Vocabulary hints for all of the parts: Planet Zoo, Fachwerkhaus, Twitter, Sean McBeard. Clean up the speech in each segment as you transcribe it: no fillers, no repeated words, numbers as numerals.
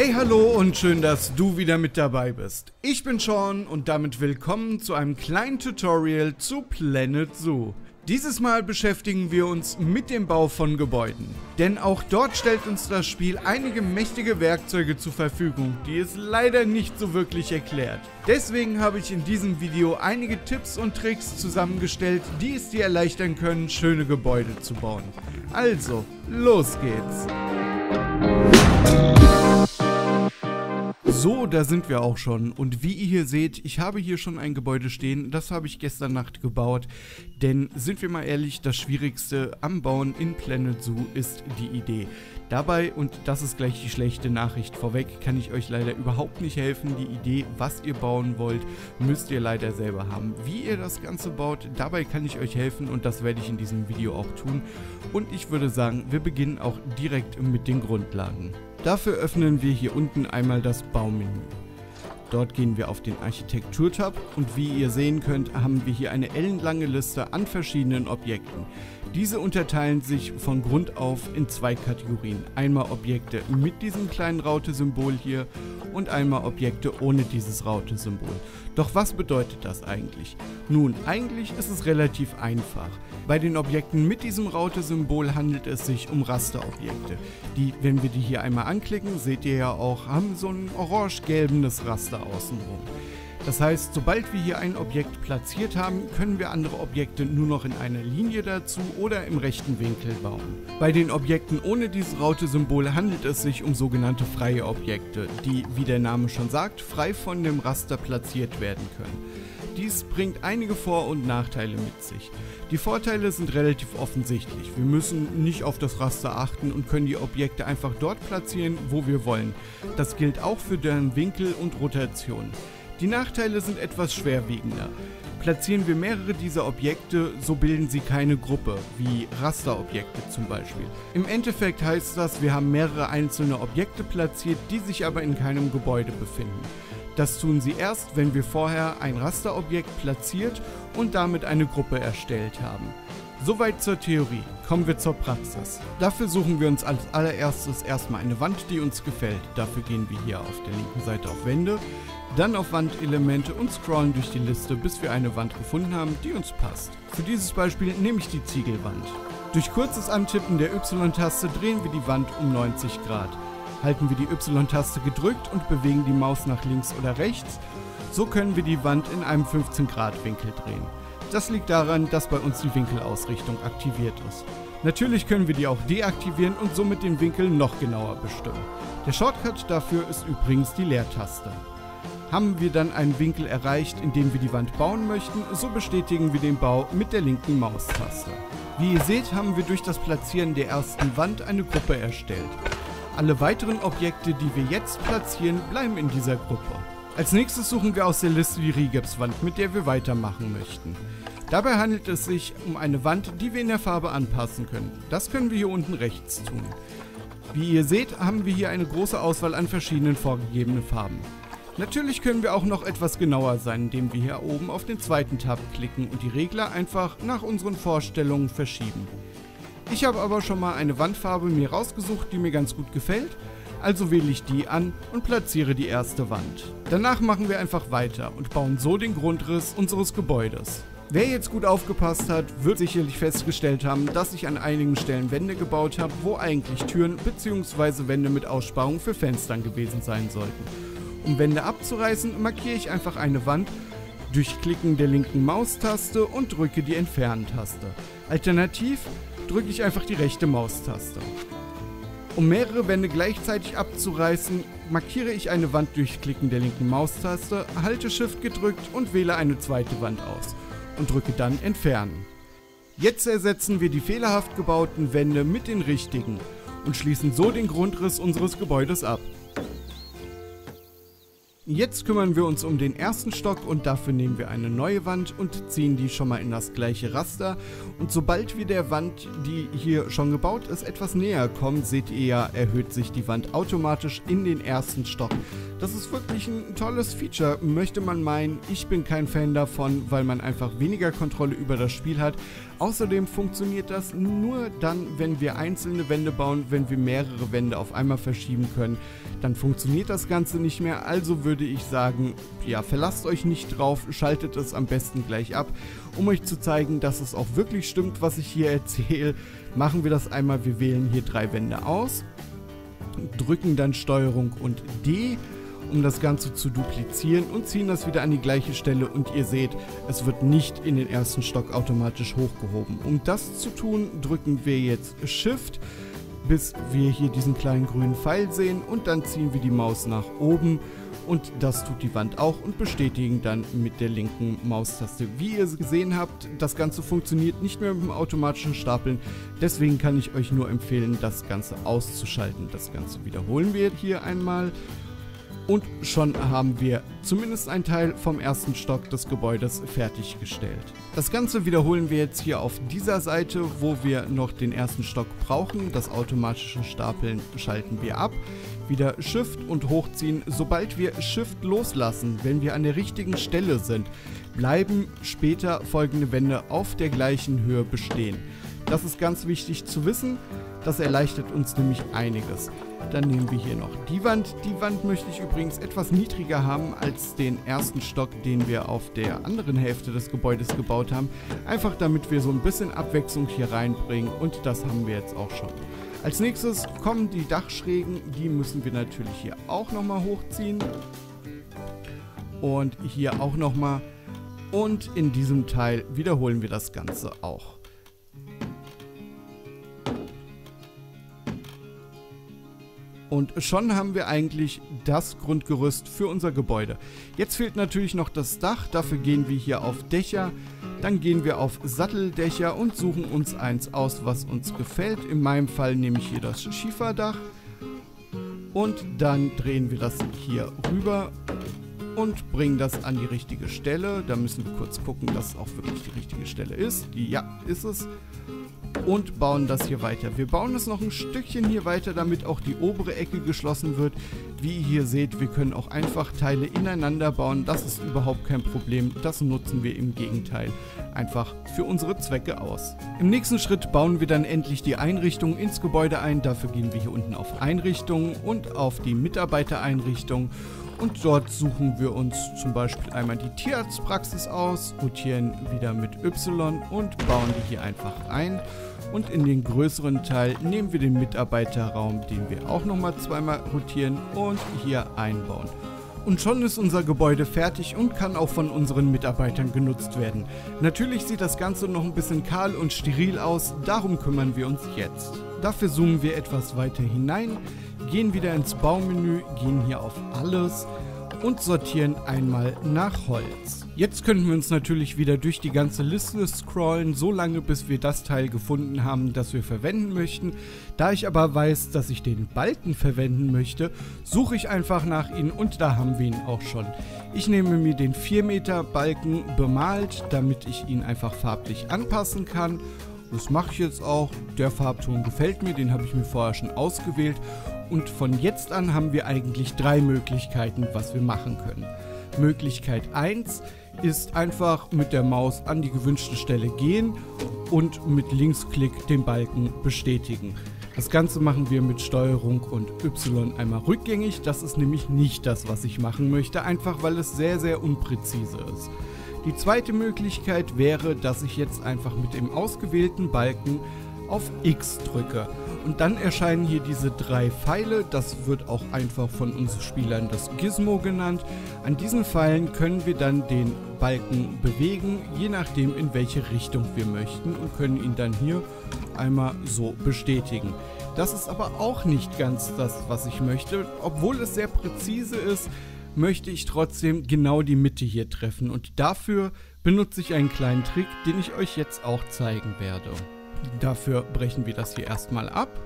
Hey, hallo und schön, dass du wieder mit dabei bist. Ich bin Sean und damit willkommen zu einem kleinen Tutorial zu Planet Zoo. Dieses Mal beschäftigen wir uns mit dem Bau von Gebäuden. Denn auch dort stellt uns das Spiel einige mächtige Werkzeuge zur Verfügung, die es leider nicht so wirklich erklärt. Deswegen habe ich in diesem Video einige Tipps und Tricks zusammengestellt, die es dir erleichtern können, schöne Gebäude zu bauen. Also, los geht's! So, da sind wir auch schon und wie ihr hier seht, ich habe hier schon ein Gebäude stehen, das habe ich gestern Nacht gebaut, denn sind wir mal ehrlich, das Schwierigste am Bauen in Planet Zoo ist die Idee. Dabei, und das ist gleich die schlechte Nachricht vorweg, kann ich euch leider überhaupt nicht helfen. Die Idee, was ihr bauen wollt, müsst ihr leider selber haben. Wie ihr das Ganze baut, dabei kann ich euch helfen und das werde ich in diesem Video auch tun. Und ich würde sagen, wir beginnen auch direkt mit den Grundlagen. Dafür öffnen wir hier unten einmal das Baumenü. Dort gehen wir auf den Architektur-Tab und wie ihr sehen könnt, haben wir hier eine ellenlange Liste an verschiedenen Objekten. Diese unterteilen sich von Grund auf in zwei Kategorien. Einmal Objekte mit diesem kleinen Raute-Symbol hier und einmal Objekte ohne dieses Raute-Symbol. Doch was bedeutet das eigentlich? Nun, eigentlich ist es relativ einfach. Bei den Objekten mit diesem Raute-Symbol handelt es sich um Rasterobjekte. Die, wenn wir die hier einmal anklicken, seht ihr ja auch, haben so ein orange-gelbenes Raster außenrum. Das heißt, sobald wir hier ein Objekt platziert haben, können wir andere Objekte nur noch in einer Linie dazu oder im rechten Winkel bauen. Bei den Objekten ohne dieses Raute-Symbol handelt es sich um sogenannte freie Objekte, die, wie der Name schon sagt, frei von dem Raster platziert werden können. Dies bringt einige Vor- und Nachteile mit sich. Die Vorteile sind relativ offensichtlich. Wir müssen nicht auf das Raster achten und können die Objekte einfach dort platzieren, wo wir wollen. Das gilt auch für deren Winkel und Rotation. Die Nachteile sind etwas schwerwiegender. Platzieren wir mehrere dieser Objekte, so bilden sie keine Gruppe, wie Rasterobjekte zum Beispiel. Im Endeffekt heißt das, wir haben mehrere einzelne Objekte platziert, die sich aber in keinem Gebäude befinden. Das tun sie erst, wenn wir vorher ein Rasterobjekt platziert und damit eine Gruppe erstellt haben. Soweit zur Theorie, kommen wir zur Praxis. Dafür suchen wir uns als allererstes erstmal eine Wand, die uns gefällt. Dafür gehen wir hier auf der linken Seite auf Wände, dann auf Wandelemente und scrollen durch die Liste, bis wir eine Wand gefunden haben, die uns passt. Für dieses Beispiel nehme ich die Ziegelwand. Durch kurzes Antippen der Y-Taste drehen wir die Wand um 90 Grad. Halten wir die Y-Taste gedrückt und bewegen die Maus nach links oder rechts, so können wir die Wand in einem 15-Grad-Winkel drehen. Das liegt daran, dass bei uns die Winkelausrichtung aktiviert ist. Natürlich können wir die auch deaktivieren und somit den Winkel noch genauer bestimmen. Der Shortcut dafür ist übrigens die Leertaste. Haben wir dann einen Winkel erreicht, in dem wir die Wand bauen möchten, so bestätigen wir den Bau mit der linken Maustaste. Wie ihr seht, haben wir durch das Platzieren der ersten Wand eine Gruppe erstellt. Alle weiteren Objekte, die wir jetzt platzieren, bleiben in dieser Gruppe. Als nächstes suchen wir aus der Liste die Rigipswand, mit der wir weitermachen möchten. Dabei handelt es sich um eine Wand, die wir in der Farbe anpassen können. Das können wir hier unten rechts tun. Wie ihr seht, haben wir hier eine große Auswahl an verschiedenen vorgegebenen Farben. Natürlich können wir auch noch etwas genauer sein, indem wir hier oben auf den zweiten Tab klicken und die Regler einfach nach unseren Vorstellungen verschieben. Ich habe aber schon mal eine Wandfarbe mir rausgesucht, die mir ganz gut gefällt. Also wähle ich die an und platziere die erste Wand. Danach machen wir einfach weiter und bauen so den Grundriss unseres Gebäudes. Wer jetzt gut aufgepasst hat, wird sicherlich festgestellt haben, dass ich an einigen Stellen Wände gebaut habe, wo eigentlich Türen bzw. Wände mit Aussparung für Fenstern gewesen sein sollten. Um Wände abzureißen, markiere ich einfach eine Wand durch Klicken der linken Maustaste und drücke die Entfernen-Taste. Alternativ drücke ich einfach die rechte Maustaste. Um mehrere Wände gleichzeitig abzureißen, markiere ich eine Wand durch Klicken der linken Maustaste, halte Shift gedrückt und wähle eine zweite Wand aus und drücke dann Entfernen. Jetzt ersetzen wir die fehlerhaft gebauten Wände mit den richtigen und schließen so den Grundriss unseres Gebäudes ab. Jetzt kümmern wir uns um den ersten Stock und dafür nehmen wir eine neue Wand und ziehen die schon mal in das gleiche Raster. Und sobald wir der Wand, die hier schon gebaut ist, etwas näher kommen, seht ihr ja, erhöht sich die Wand automatisch in den ersten Stock. Das ist wirklich ein tolles Feature, möchte man meinen. Ich bin kein Fan davon, weil man einfach weniger Kontrolle über das Spiel hat. Außerdem funktioniert das nur dann, wenn wir einzelne Wände bauen, wenn wir mehrere Wände auf einmal verschieben können. Dann funktioniert das Ganze nicht mehr, also würde ich sagen, ja, verlasst euch nicht drauf, schaltet es am besten gleich ab. Um euch zu zeigen, dass es auch wirklich stimmt, was ich hier erzähle, machen wir das einmal. Wir wählen hier 3 Wände aus, drücken dann STRG und D, um das Ganze zu duplizieren, und ziehen das wieder an die gleiche Stelle, und ihr seht, es wird nicht in den ersten Stock automatisch hochgehoben. Um das zu tun, drücken wir jetzt Shift, bis wir hier diesen kleinen grünen Pfeil sehen, und dann ziehen wir die Maus nach oben, und das tut die Wand auch, und bestätigen dann mit der linken Maustaste. Wie ihr gesehen habt, das Ganze funktioniert nicht mehr mit dem automatischen Stapeln, deswegen kann ich euch nur empfehlen, das Ganze auszuschalten. Das Ganze wiederholen wir hier einmal. Und schon haben wir zumindest einen Teil vom ersten Stock des Gebäudes fertiggestellt. Das Ganze wiederholen wir jetzt hier auf dieser Seite, wo wir noch den ersten Stock brauchen. Das automatische Stapeln schalten wir ab. Wieder Shift und hochziehen. Sobald wir Shift loslassen, wenn wir an der richtigen Stelle sind, bleiben später folgende Wände auf der gleichen Höhe bestehen. Das ist ganz wichtig zu wissen. Das erleichtert uns nämlich einiges. Dann nehmen wir hier noch die Wand. Die Wand möchte ich übrigens etwas niedriger haben als den ersten Stock, den wir auf der anderen Hälfte des Gebäudes gebaut haben. Einfach damit wir so ein bisschen Abwechslung hier reinbringen, und das haben wir jetzt auch schon. Als nächstes kommen die Dachschrägen. Die müssen wir natürlich hier auch nochmal hochziehen. Und hier auch nochmal. Und in diesem Teil wiederholen wir das Ganze auch. Und schon haben wir eigentlich das Grundgerüst für unser Gebäude. Jetzt fehlt natürlich noch das Dach, dafür gehen wir hier auf Dächer, dann gehen wir auf Satteldächer und suchen uns eins aus, was uns gefällt. In meinem Fall nehme ich hier das Schieferdach, und dann drehen wir das hier rüber und bringen das an die richtige Stelle. Da müssen wir kurz gucken, dass es auch wirklich die richtige Stelle ist. Ja, ist es. Und bauen das hier weiter. Wir bauen es noch ein Stückchen hier weiter, damit auch die obere Ecke geschlossen wird. Wie ihr hier seht, wir können auch einfach Teile ineinander bauen. Das ist überhaupt kein Problem. Das nutzen wir im Gegenteil einfach für unsere Zwecke aus. Im nächsten Schritt bauen wir dann endlich die Einrichtung ins Gebäude ein. Dafür gehen wir hier unten auf Einrichtungen und auf die Mitarbeitereinrichtung. Und dort suchen wir uns zum Beispiel einmal die Tierarztpraxis aus, rotieren wieder mit Y und bauen die hier einfach ein. Und in den größeren Teil nehmen wir den Mitarbeiterraum, den wir auch nochmal zweimal rotieren und hier einbauen. Und schon ist unser Gebäude fertig und kann auch von unseren Mitarbeitern genutzt werden. Natürlich sieht das Ganze noch ein bisschen kahl und steril aus, darum kümmern wir uns jetzt. Dafür zoomen wir etwas weiter hinein, gehen wieder ins Baumenü, gehen hier auf Alles und sortieren einmal nach Holz. Jetzt könnten wir uns natürlich wieder durch die ganze Liste scrollen, so lange bis wir das Teil gefunden haben, das wir verwenden möchten. Da ich aber weiß, dass ich den Balken verwenden möchte, suche ich einfach nach ihm, und da haben wir ihn auch schon. Ich nehme mir den 4 Meter Balken bemalt, damit ich ihn einfach farblich anpassen kann. Das mache ich jetzt auch. Der Farbton gefällt mir, den habe ich mir vorher schon ausgewählt. Und von jetzt an haben wir eigentlich 3 Möglichkeiten, was wir machen können. Möglichkeit 1 ist einfach mit der Maus an die gewünschte Stelle gehen und mit Linksklick den Balken bestätigen. Das Ganze machen wir mit STRG und Y einmal rückgängig. Das ist nämlich nicht das, was ich machen möchte, einfach weil es sehr, sehr unpräzise ist. Die zweite Möglichkeit wäre, dass ich jetzt einfach mit dem ausgewählten Balken auf X drücke. Und dann erscheinen hier diese 3 Pfeile, das wird auch einfach von uns Spielern das Gizmo genannt. An diesen Pfeilen können wir dann den Balken bewegen, je nachdem in welche Richtung wir möchten, und können ihn dann hier einmal so bestätigen. Das ist aber auch nicht ganz das, was ich möchte. Obwohl es sehr präzise ist, möchte ich trotzdem genau die Mitte hier treffen, und dafür benutze ich einen kleinen Trick, den ich euch jetzt auch zeigen werde. Dafür brechen wir das hier erstmal ab,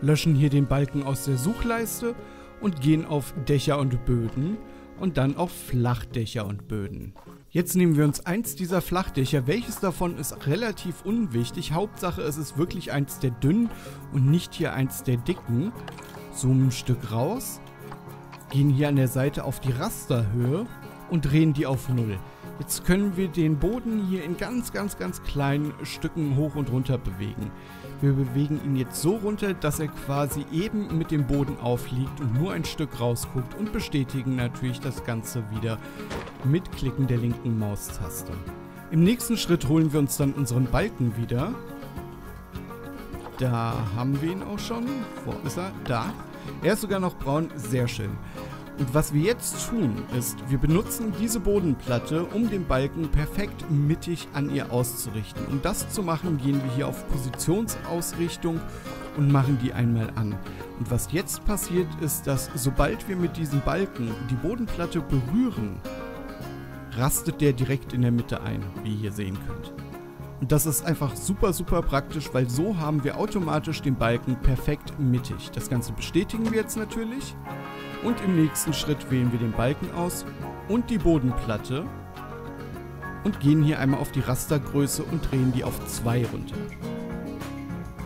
löschen hier den Balken aus der Suchleiste und gehen auf Dächer und Böden und dann auf Flachdächer und Böden. Jetzt nehmen wir uns eins dieser Flachdächer, welches davon ist relativ unwichtig, Hauptsache es ist wirklich eins der dünnen und nicht hier eins der dicken. Zoomen ein Stück raus, gehen hier an der Seite auf die Rasterhöhe und drehen die auf 0. Jetzt können wir den Boden hier in ganz, ganz, ganz kleinen Stücken hoch und runter bewegen. Wir bewegen ihn jetzt so runter, dass er quasi eben mit dem Boden aufliegt und nur ein Stück rausguckt und bestätigen natürlich das Ganze wieder mit Klicken der linken Maustaste. Im nächsten Schritt holen wir uns dann unseren Balken wieder. Da haben wir ihn auch schon. Wo ist er? Da. Er ist sogar noch braun. Sehr schön. Und was wir jetzt tun, ist, wir benutzen diese Bodenplatte, um den Balken perfekt mittig an ihr auszurichten. Um das zu machen, gehen wir hier auf Positionsausrichtung und machen die einmal an. Und was jetzt passiert, ist, dass sobald wir mit diesem Balken die Bodenplatte berühren, rastet der direkt in der Mitte ein, wie ihr hier sehen könnt. Und das ist einfach super, super praktisch, weil so haben wir automatisch den Balken perfekt mittig. Das Ganze bestätigen wir jetzt natürlich. Und im nächsten Schritt wählen wir den Balken aus und die Bodenplatte und gehen hier einmal auf die Rastergröße und drehen die auf 2 runter.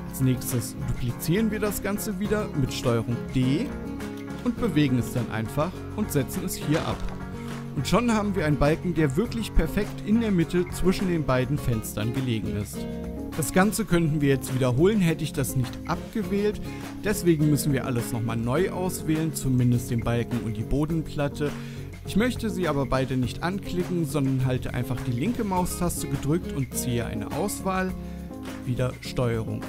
Als nächstes duplizieren wir das Ganze wieder mit STRG D und bewegen es dann einfach und setzen es hier ab. Und schon haben wir einen Balken, der wirklich perfekt in der Mitte zwischen den beiden Fenstern gelegen ist. Das Ganze könnten wir jetzt wiederholen, hätte ich das nicht abgewählt. Deswegen müssen wir alles nochmal neu auswählen, zumindest den Balken und die Bodenplatte. Ich möchte sie aber beide nicht anklicken, sondern halte einfach die linke Maustaste gedrückt und ziehe eine Auswahl. Wieder STRG und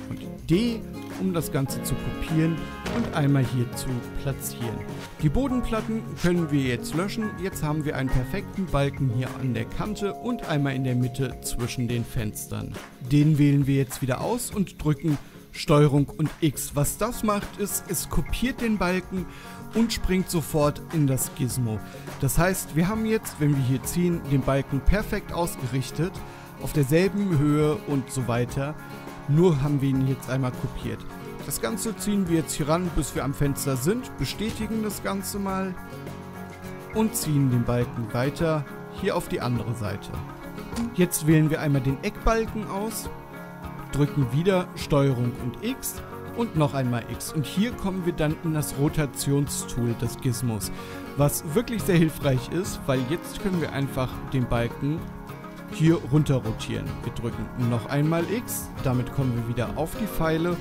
D, um das Ganze zu kopieren und einmal hier zu platzieren. Die Bodenplatten können wir jetzt löschen. Jetzt haben wir einen perfekten Balken hier an der Kante und einmal in der Mitte zwischen den Fenstern. Den wählen wir jetzt wieder aus und drücken STRG und X. Was das macht, ist, es kopiert den Balken und springt sofort in das Gizmo. Das heißt, wir haben jetzt, wenn wir hier ziehen, den Balken perfekt ausgerichtet, auf derselben Höhe und so weiter, nur haben wir ihn jetzt einmal kopiert. Das Ganze ziehen wir jetzt hier ran, bis wir am Fenster sind, bestätigen das Ganze mal und ziehen den Balken weiter hier auf die andere Seite. Jetzt wählen wir einmal den Eckbalken aus, drücken wieder STRG und X und noch einmal X. Und hier kommen wir dann in das Rotationstool des Gizmos, was wirklich sehr hilfreich ist, weil jetzt können wir einfach den Balken hier runter rotieren. Wir drücken noch einmal X, damit kommen wir wieder auf die Pfeile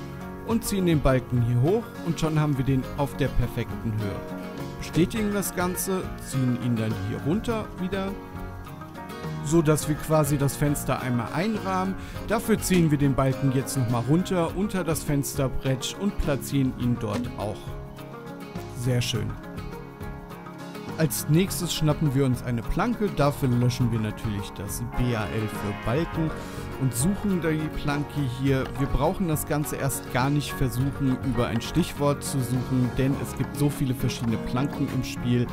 und ziehen den Balken hier hoch und schon haben wir den auf der perfekten Höhe. Bestätigen das Ganze, ziehen ihn dann hier runter wieder, so dass wir quasi das Fenster einmal einrahmen. Dafür ziehen wir den Balken jetzt nochmal runter unter das Fensterbrett und platzieren ihn dort auch. Sehr schön. Als nächstes schnappen wir uns eine Planke, dafür löschen wir natürlich das BAL für Balken und suchen die Planke hier. Wir brauchen das Ganze erst gar nicht versuchen, über ein Stichwort zu suchen, denn es gibt so viele verschiedene Planken im Spiel.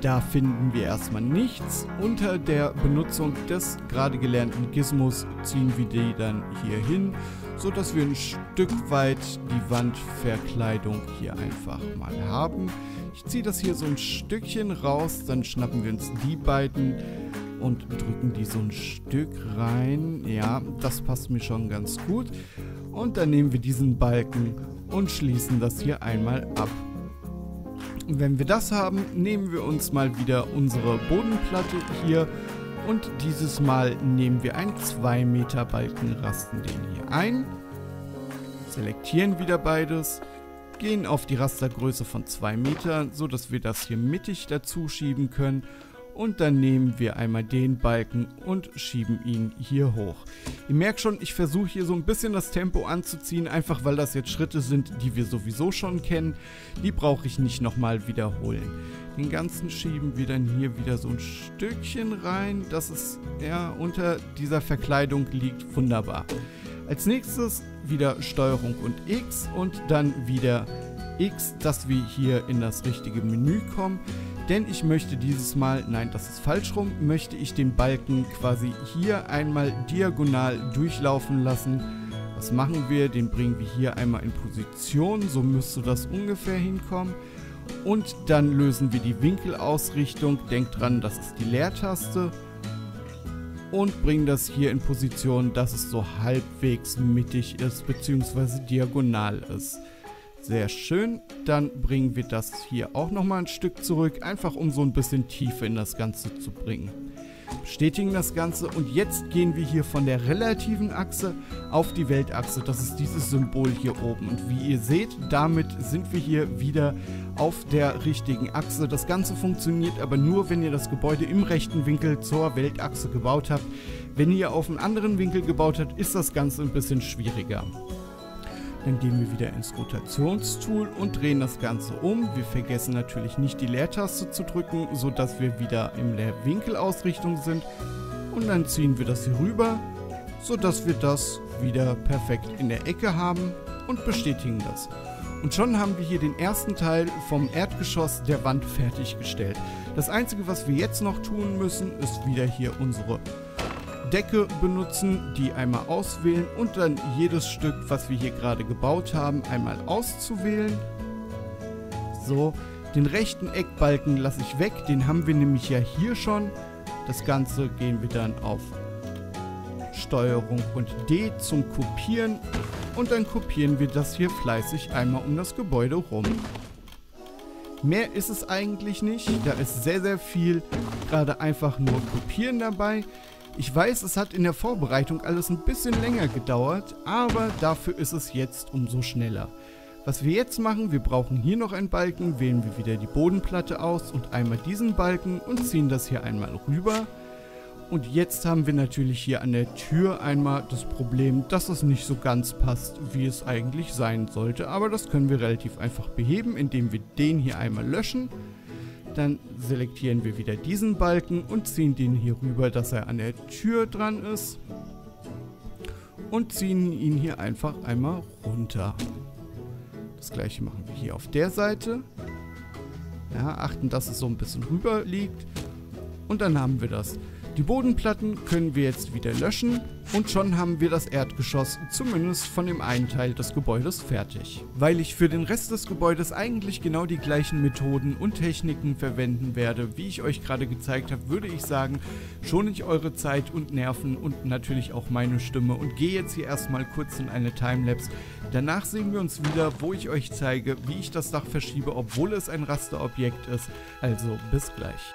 Da finden wir erstmal nichts. Unter der Benutzung des gerade gelernten Gizmos ziehen wir die dann hier hin, sodass wir ein Stück weit die Wandverkleidung hier einfach mal haben. Ich ziehe das hier so ein Stückchen raus, dann schnappen wir uns die beiden und drücken die so ein Stück rein. Ja, das passt mir schon ganz gut. Und dann nehmen wir diesen Balken und schließen das hier einmal ab. Wenn wir das haben, nehmen wir uns mal wieder unsere Bodenplatte hier und dieses Mal nehmen wir einen 2 Meter Balken, rasten den hier ein, selektieren wieder beides, gehen auf die Rastergröße von 2 Metern, so dass wir das hier mittig dazu schieben können und dann nehmen wir einmal den Balken und schieben ihn hier hoch. Ihr merkt schon, ich versuche hier so ein bisschen das Tempo anzuziehen, einfach weil das jetzt Schritte sind, die wir sowieso schon kennen. Die brauche ich nicht nochmal wiederholen. Den ganzen schieben wir dann hier wieder so ein Stückchen rein, dass es ja unter dieser Verkleidung liegt. Wunderbar. Als nächstes wieder STRG und X und dann wieder X, dass wir hier in das richtige Menü kommen. Denn ich möchte dieses Mal, nein, das ist falsch rum, möchte ich den Balken quasi hier einmal diagonal durchlaufen lassen. Was machen wir? Den bringen wir hier einmal in Position, so müsste das ungefähr hinkommen. Und dann lösen wir die Winkelausrichtung, denkt dran, das ist die Leertaste. Und bringen das hier in Position, dass es so halbwegs mittig ist, beziehungsweise diagonal ist. Sehr schön, dann bringen wir das hier auch nochmal ein Stück zurück, einfach um so ein bisschen Tiefe in das Ganze zu bringen. bestätigen das Ganze und jetzt gehen wir hier von der relativen Achse auf die Weltachse. Das ist dieses Symbol hier oben und wie ihr seht, damit sind wir hier wieder auf der richtigen Achse. Das Ganze funktioniert aber nur, wenn ihr das Gebäude im rechten Winkel zur Weltachse gebaut habt. Wenn ihr auf einen anderen Winkel gebaut habt, ist das Ganze ein bisschen schwieriger. Dann gehen wir wieder ins Rotationstool und drehen das Ganze um. Wir vergessen natürlich nicht die Leertaste zu drücken, sodass wir wieder in der Winkelausrichtung sind. Und dann ziehen wir das hier rüber, sodass wir das wieder perfekt in der Ecke haben und bestätigen das. Und schon haben wir hier den ersten Teil vom Erdgeschoss der Wand fertiggestellt. Das Einzige, was wir jetzt noch tun müssen, ist wieder hier unsere Decke benutzen, die einmal auswählen und dann jedes Stück, was wir hier gerade gebaut haben, einmal auszuwählen. So, den rechten Eckbalken lasse ich weg, den haben wir nämlich ja hier schon. Das Ganze gehen wir dann auf Steuerung und D zum Kopieren und dann kopieren wir das hier fleißig einmal um das Gebäude rum. Mehr ist es eigentlich nicht, da ist sehr, sehr viel gerade einfach nur Kopieren dabei. Ich weiß, es hat in der Vorbereitung alles ein bisschen länger gedauert, aber dafür ist es jetzt umso schneller. Was wir jetzt machen, wir brauchen hier noch einen Balken, wählen wir wieder die Bodenplatte aus und einmal diesen Balken und ziehen das hier einmal rüber. Und jetzt haben wir natürlich hier an der Tür einmal das Problem, dass es nicht so ganz passt, wie es eigentlich sein sollte. Aber das können wir relativ einfach beheben, indem wir den hier einmal löschen. Dann selektieren wir wieder diesen Balken und ziehen den hier rüber, dass er an der Tür dran ist. Und ziehen ihn hier einfach einmal runter. Das gleiche machen wir hier auf der Seite. Ja, achten, dass es so ein bisschen rüber liegt. Und dann haben wir das. Die Bodenplatten können wir jetzt wieder löschen und schon haben wir das Erdgeschoss zumindest von dem einen Teil des Gebäudes fertig. Weil ich für den Rest des Gebäudes eigentlich genau die gleichen Methoden und Techniken verwenden werde, wie ich euch gerade gezeigt habe, würde ich sagen, schone ich eure Zeit und Nerven und natürlich auch meine Stimme und gehe jetzt hier erstmal kurz in eine Timelapse. Danach sehen wir uns wieder, wo ich euch zeige, wie ich das Dach verschiebe, obwohl es ein Rasterobjekt ist. Also bis gleich.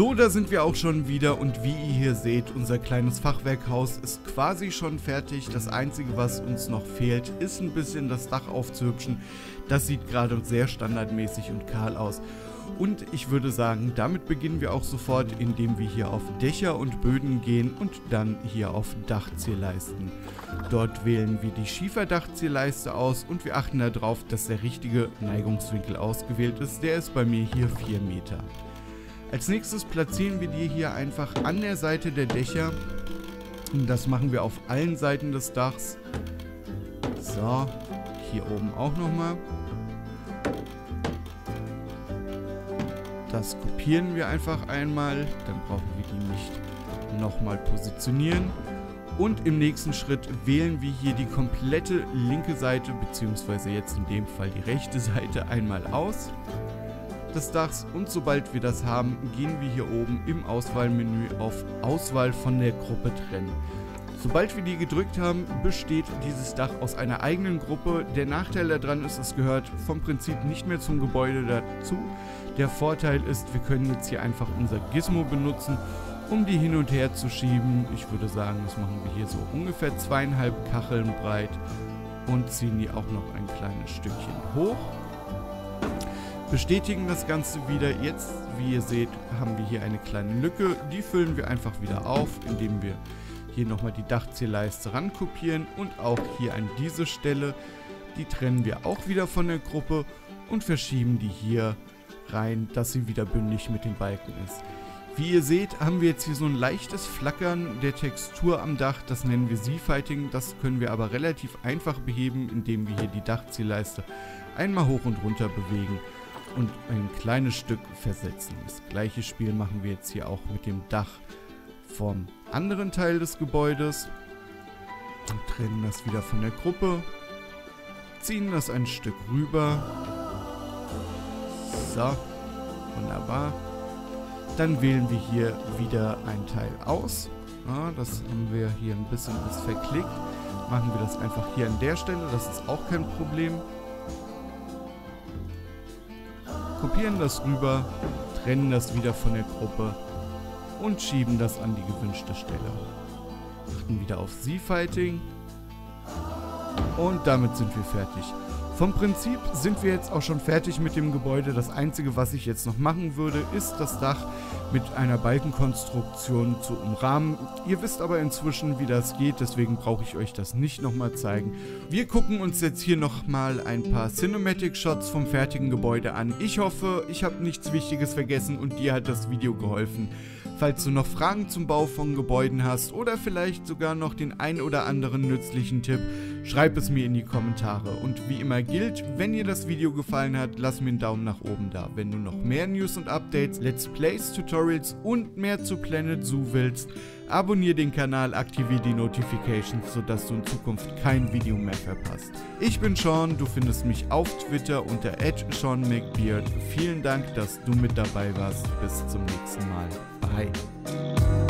So, da sind wir auch schon wieder und wie ihr hier seht, unser kleines Fachwerkhaus ist quasi schon fertig. Das Einzige, was uns noch fehlt, ist ein bisschen das Dach aufzuhübschen. Das sieht gerade sehr standardmäßig und kahl aus. Und ich würde sagen, damit beginnen wir auch sofort, indem wir hier auf Dächer und Böden gehen und dann hier auf Dachzierleisten. Dort wählen wir die Schieferdachzierleiste aus und wir achten darauf, dass der richtige Neigungswinkel ausgewählt ist. Der ist bei mir hier 4 Meter. Als nächstes platzieren wir die hier einfach an der Seite der Dächer. Das machen wir auf allen Seiten des Dachs. So, hier oben auch nochmal. Das kopieren wir einfach einmal, dann brauchen wir die nicht nochmal positionieren. Und im nächsten Schritt wählen wir hier die komplette linke Seite, beziehungsweise jetzt in dem Fall die rechte Seite einmal aus des Dachs, und sobald wir das haben, gehen wir hier oben im Auswahlmenü auf Auswahl von der Gruppe trennen. Sobald wir die gedrückt haben, besteht dieses Dach aus einer eigenen Gruppe. Der Nachteil daran ist, es gehört vom Prinzip nicht mehr zum Gebäude dazu. Der Vorteil ist, wir können jetzt hier einfach unser Gizmo benutzen, um die hin und her zu schieben. Ich würde sagen, das machen wir hier so ungefähr 2,5 Kacheln breit und ziehen die auch noch ein kleines Stückchen hoch. Bestätigen das Ganze wieder. Jetzt, wie ihr seht, haben wir hier eine kleine Lücke. Die füllen wir einfach wieder auf, indem wir hier nochmal die Dachzierleiste rankopieren und auch hier an diese Stelle. Die trennen wir auch wieder von der Gruppe und verschieben die hier rein, dass sie wieder bündig mit den Balken ist. Wie ihr seht, haben wir jetzt hier so ein leichtes Flackern der Textur am Dach. Das nennen wir Sea-Fighting. Das können wir aber relativ einfach beheben, indem wir hier die Dachzierleiste einmal hoch und runter bewegen und ein kleines Stück versetzen. Das gleiche Spiel machen wir jetzt hier auch mit dem Dach vom anderen Teil des Gebäudes. Und trennen das wieder von der Gruppe. Ziehen das ein Stück rüber. So, wunderbar. Dann wählen wir hier wieder ein Teil aus. Ja, das haben wir hier ein bisschen verklickt. Machen wir das einfach hier an der Stelle. Das ist auch kein Problem. Kopieren das rüber, trennen das wieder von der Gruppe und schieben das an die gewünschte Stelle. Achten wieder auf Sea-Fighting und damit sind wir fertig. Vom Prinzip sind wir jetzt auch schon fertig mit dem Gebäude. Das Einzige, was ich jetzt noch machen würde, ist das Dach mit einer Balkenkonstruktion zu umrahmen. Ihr wisst aber inzwischen, wie das geht, deswegen brauche ich euch das nicht nochmal zeigen. Wir gucken uns jetzt hier nochmal ein paar Cinematic-Shots vom fertigen Gebäude an. Ich hoffe, ich habe nichts Wichtiges vergessen und dir hat das Video geholfen. Falls du noch Fragen zum Bau von Gebäuden hast oder vielleicht sogar noch den ein oder anderen nützlichen Tipp, schreib es mir in die Kommentare. Und wie immer gilt, wenn dir das Video gefallen hat, lass mir einen Daumen nach oben da. Wenn du noch mehr News und Updates, Let's Plays, Tutorials und mehr zu Planet Zoo willst, abonniere den Kanal, aktiviere die Notifications, sodass du in Zukunft kein Video mehr verpasst. Ich bin Sean, du findest mich auf Twitter unter @SeanMcBeard. Vielen Dank, dass du mit dabei warst. Bis zum nächsten Mal. Bye.